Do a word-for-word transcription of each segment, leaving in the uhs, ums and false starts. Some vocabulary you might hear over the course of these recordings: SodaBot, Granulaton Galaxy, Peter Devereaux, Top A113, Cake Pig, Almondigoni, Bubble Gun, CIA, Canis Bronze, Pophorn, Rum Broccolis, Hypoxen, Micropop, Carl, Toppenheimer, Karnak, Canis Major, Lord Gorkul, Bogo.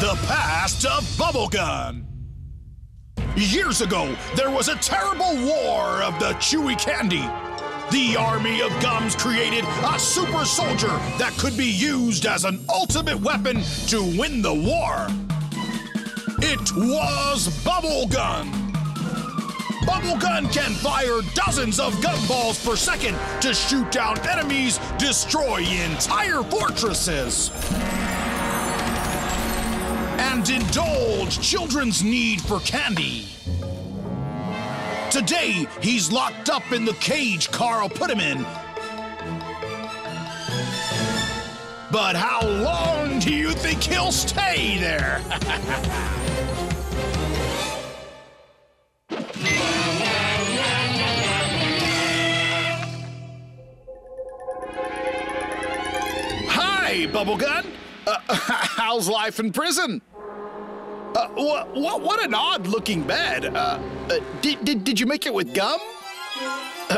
The past of Bubble Gun. Years ago, there was a terrible war of the chewy candy. The army of gums created a super soldier that could be used as an ultimate weapon to win the war. It was Bubble Gun. Bubble Gun can fire dozens of gumballs per second to shoot down enemies, destroy entire fortresses, and indulge children's need for candy. Today, he's locked up in the cage Carl put him in. But how long do you think he'll stay there? Hi, Bubble Gun. Uh, how's life in prison? Uh, what, what, what an odd-looking bed. Uh, uh, did, did, did you make it with gum? Uh,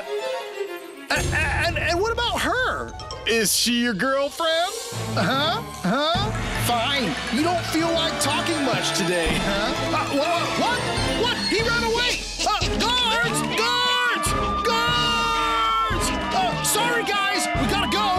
and, and what about her? Is she your girlfriend? Uh-huh, huh? Fine, you don't feel like talking much today, huh? Uh, what, what, what, he ran away! Uh, guards, guards, guards! Uh, sorry, guys, we gotta go!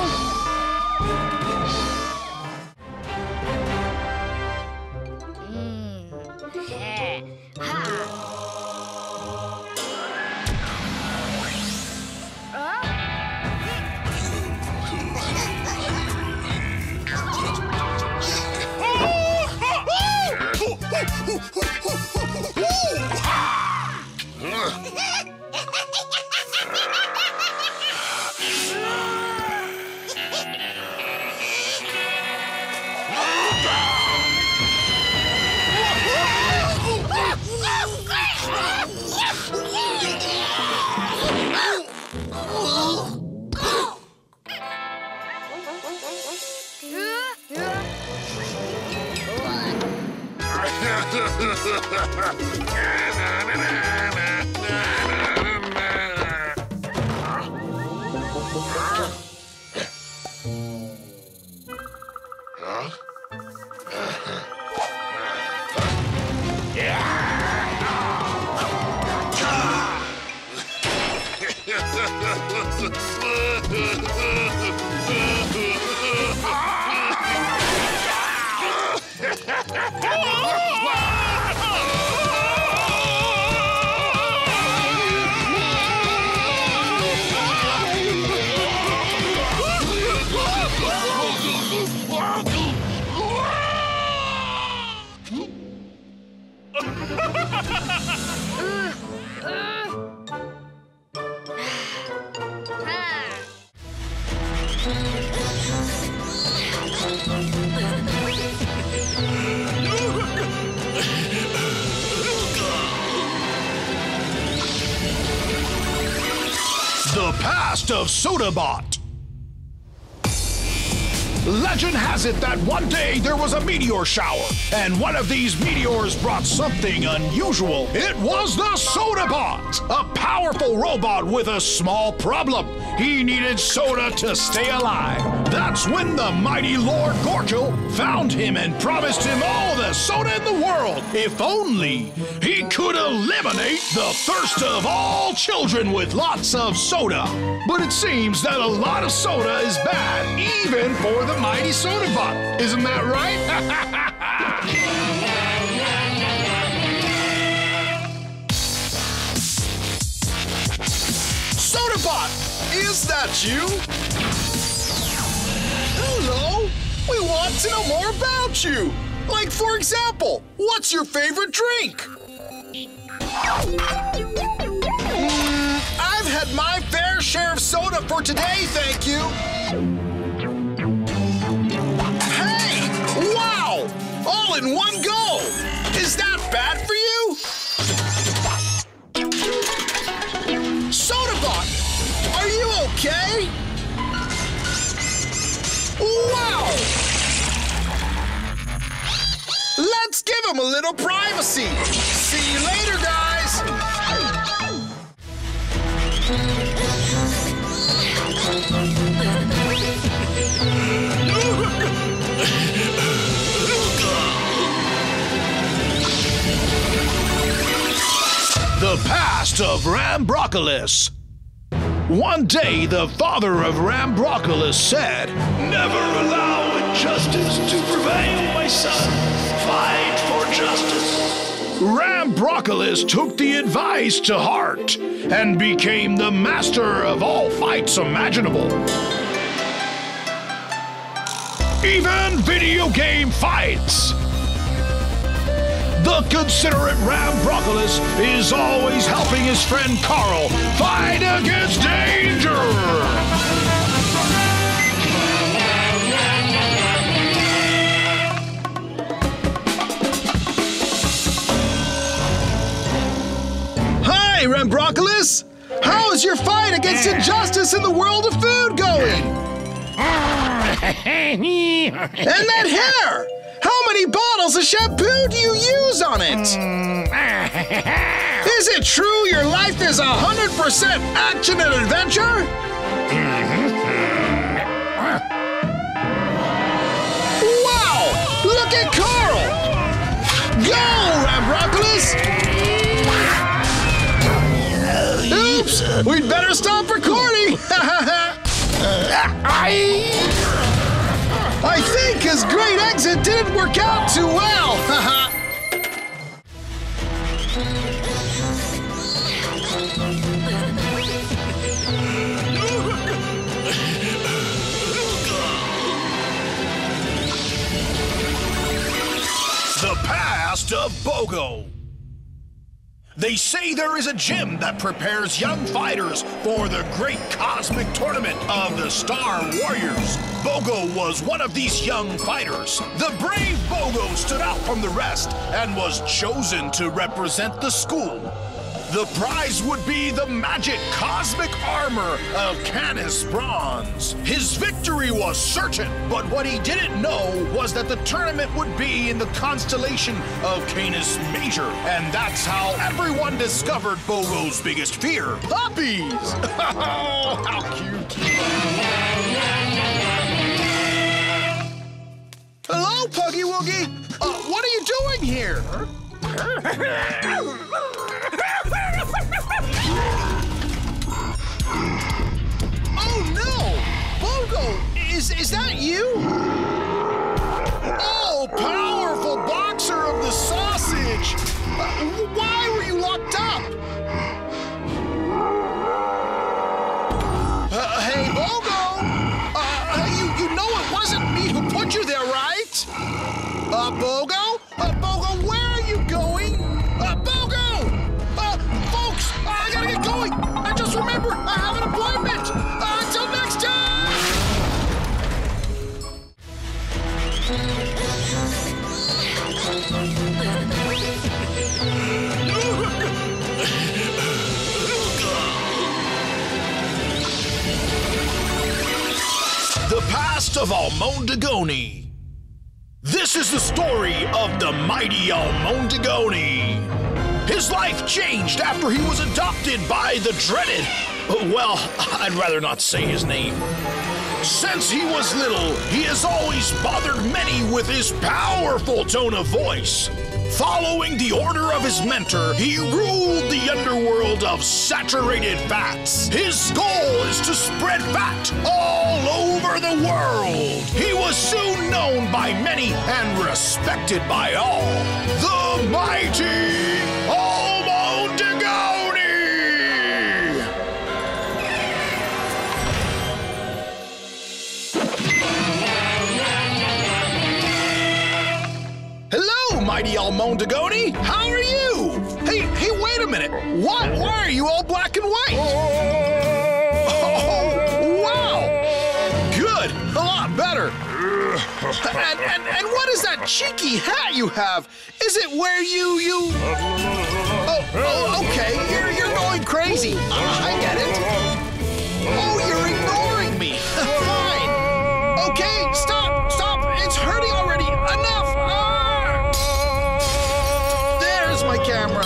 The past of SodaBot. Legend has it that one day there was a meteor shower, and one of these meteors brought something unusual. It was the SodaBot, a powerful robot with a small problem. He needed soda to stay alive. That's when the mighty Lord Gorkul found him and promised him all the soda in the world, if only he could eliminate the thirst of all children with lots of soda. But it seems that a lot of soda is bad, even for the The mighty SodaBot. Isn't that right? SodaBot, is that you? Hello. We want to know more about you. Like, for example, what's your favorite drink? Mm, I've had my fair share of soda for today, thank you. All in one go! Is that bad for you? SodaBot, are you okay? Wow! Let's give them a little privacy. See you later, guys. The past of Rum Broccolis. One day, the father of Rum Broccolis said, "Never allow injustice to prevail, my son. Fight for justice." Rum Broccolis took the advice to heart and became the master of all fights imaginable. Even video game fights. The considerate Rum Broccolis is always helping his friend Carl fight against danger. Hi, Rum Broccolis. How is your fight against injustice in the world of food going? And that hair! How many bottles of shampoo do you use on it? Is it true your life is a hundred percent action and adventure? Wow! Look at Carl! Go, Rum Broccolis! Oops! We'd better stop recording! I think his great exit didn't work out too well! The past of Bogo. They say there is a gym that prepares young fighters for the great cosmic tournament of the Star Warriors. Bogo was one of these young fighters. The brave Bogo stood out from the rest and was chosen to represent the school. The prize would be the magic cosmic armor of Canis Bronze. His victory was certain, but what he didn't know was that the tournament would be in the constellation of Canis Major, and that's how everyone discovered Bogo's biggest fear, puppies! Oh, how cute! Hello, Puggy Woogie! Uh, what are you doing here? Oh no! Bogo, is, is that you? Oh, powerful boxer of the sausage! Uh, why were you locked up? Uh, hey, Bogo! Uh, you, you know it wasn't me who put you there, right? Uh, Bogo? Uh, Bogo, where are you going? Uh, Bogo! Uh, folks, uh, I gotta get going. I just remembered I have an appointment. Uh, until next time! The past of Almondigoni. This is the story of the mighty Almondigoni. His life changed after he was adopted by the dreaded, well, I'd rather not say his name. Since he was little, he has always bothered many with his powerful tone of voice. Following the order of his mentor, he ruled the underworld of saturated fats. His goal is to spread fat all over the world. He was soon known by many and respected by all. The mighty Mighty Almondigoni, how are you? Hey, hey, wait a minute. What? Why are you all black and white? Oh, wow. Good. A lot better. And, and, and what is that cheeky hat you have? Is it where you, you... Oh, oh okay. You're, you're going crazy. Uh, I get it. Oh, you're ignoring me. Fine. Okay, stop, stop. It's hurting already. Enough. Oh. camera.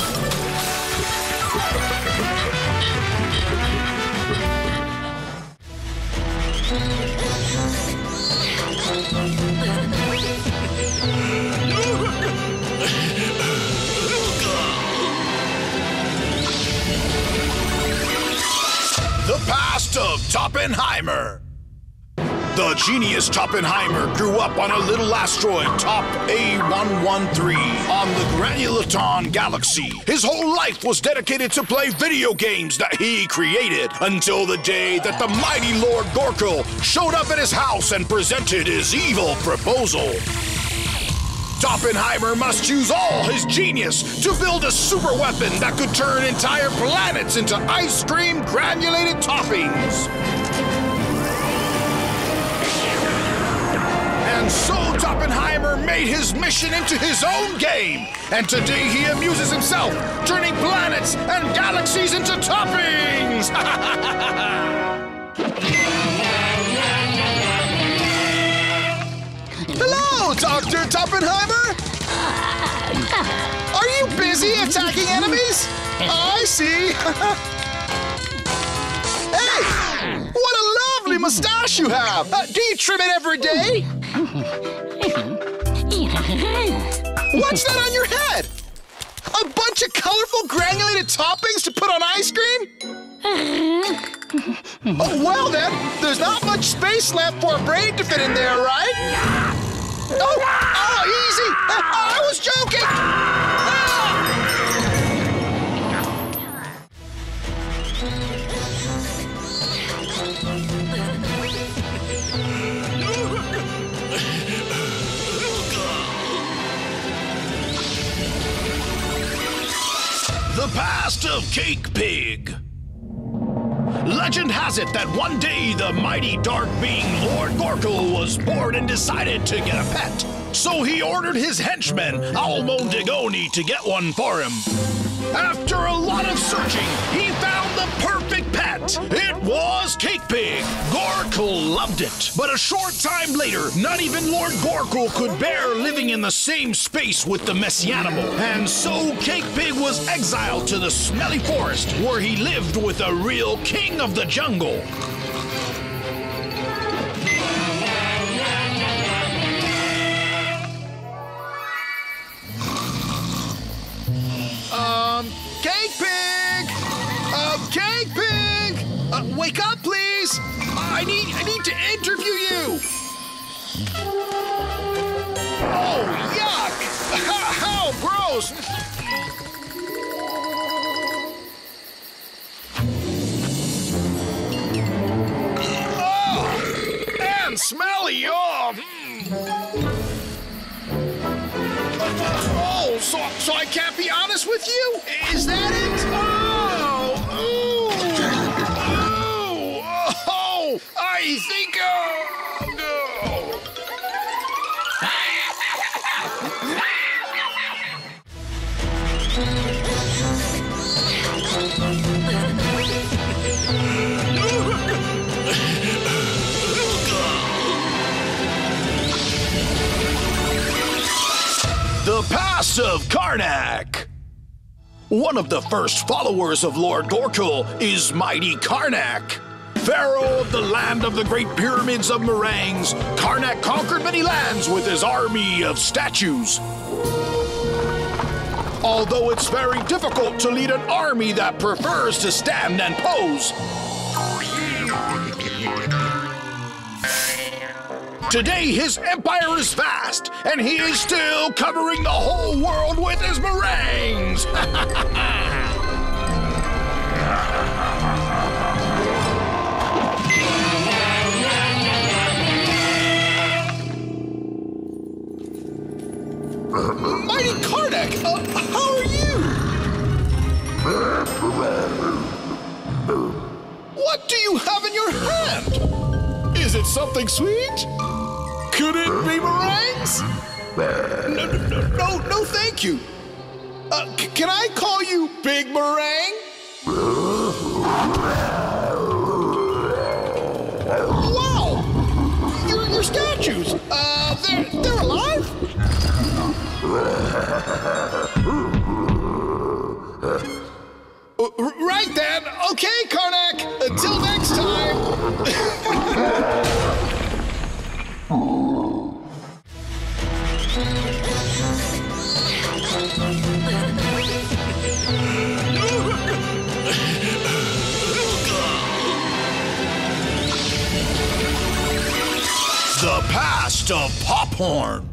The past of Toppenheimer. The genius Toppenheimer grew up on a little asteroid, Top A one one three, on the Granulaton Galaxy. His whole life was dedicated to play video games that he created, until the day that the mighty Lord Gorkul showed up at his house and presented his evil proposal. Toppenheimer must use all his genius to build a super weapon that could turn entire planets into ice cream granulated toppings. And so Toppenheimer made his mission into his own game. And today he amuses himself, turning planets and galaxies into toppings! Hello, Doctor Toppenheimer! Are you busy attacking enemies? I see! Hey! What a lovely mustache you have! Uh, do you trim it every day? What's that on your head? A bunch of colorful granulated toppings to put on ice cream? Oh, well then, there's not much space left for a brain to fit in there, right? Oh, oh easy! I was joking! The past of Cake Pig. Legend has it that one day the mighty dark being Lord Gorkul was bored and decided to get a pet. So he ordered his henchman Almondigoni to get one for him. After a lot of searching, he found the perfect pet. It was Cake Pig. Gorkul loved it. But a short time later, not even Lord Gorkul could bear living in the same space with the messy animal. And so Cake Pig was exiled to the smelly forest, where he lived with a real king of the jungle. Um, Cake Pig! Um, Cake Pig! Uh, wake up, please! I need, I need to interview you! Oh, yuck! How gross! Oh! And smelly, oh! Oh, so, so I can't be honest with you? Is that it? Oh! Ooh! Oh! Oh! I think... Oh, no! The past of Karnak. One of the first followers of Lord Gorkul is mighty Karnak. Pharaoh of the land of the great pyramids of meringues, Karnak conquered many lands with his army of statues. Although it's very difficult to lead an army that prefers to stand and pose. Today, his empire is vast, and he is still covering the whole world with his meringues! Mighty Karnak, uh, how are you? What do you have in your hand? Is it something sweet? Could it be meringues? No, no, no, no, thank you. Uh, c can I call you Big Meringue? Wow! Your, your statues, uh, they're, they're alive? Okay, Karnak, until next time. The Past of Pophorn.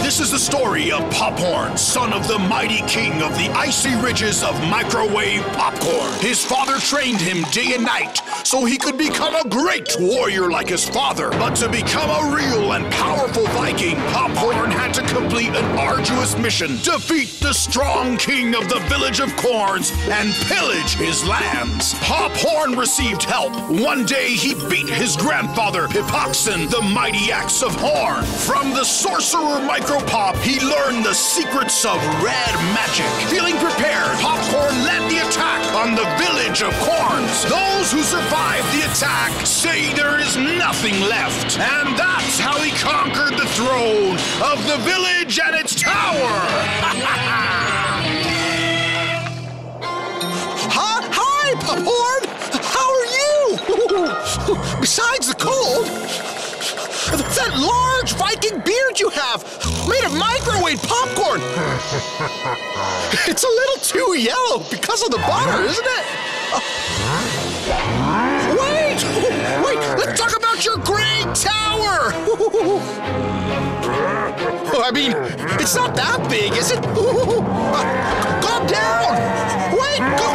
This is the story of Pophorn, son of the mighty king of the icy ridges of microwave popcorn. His father trained him day and night so he could become a great warrior like his father. But to become a real and powerful Viking, Pophorn had to complete an arduous mission. Defeat the strong king of the village of Corns and pillage his lands. Pophorn received help. One day he beat his grandfather, Hypoxen, the mighty axe of Horn. From the sorcerer Micropop, Micropop, he learned the secrets of red magic. Feeling prepared, Pophorn led the attack on the village of Corns. Those who survived the attack say there is nothing left. And that's how he conquered the throne of the village and its tower. Huh? Hi, Pophorn! How are you? Besides the cold... that large Viking beard you have, made of microwave popcorn. It's a little too yellow because of the butter, isn't it? Uh, wait, wait, let's talk about your great tower. I mean, it's not that big, is it? Uh, calm down. Wait, go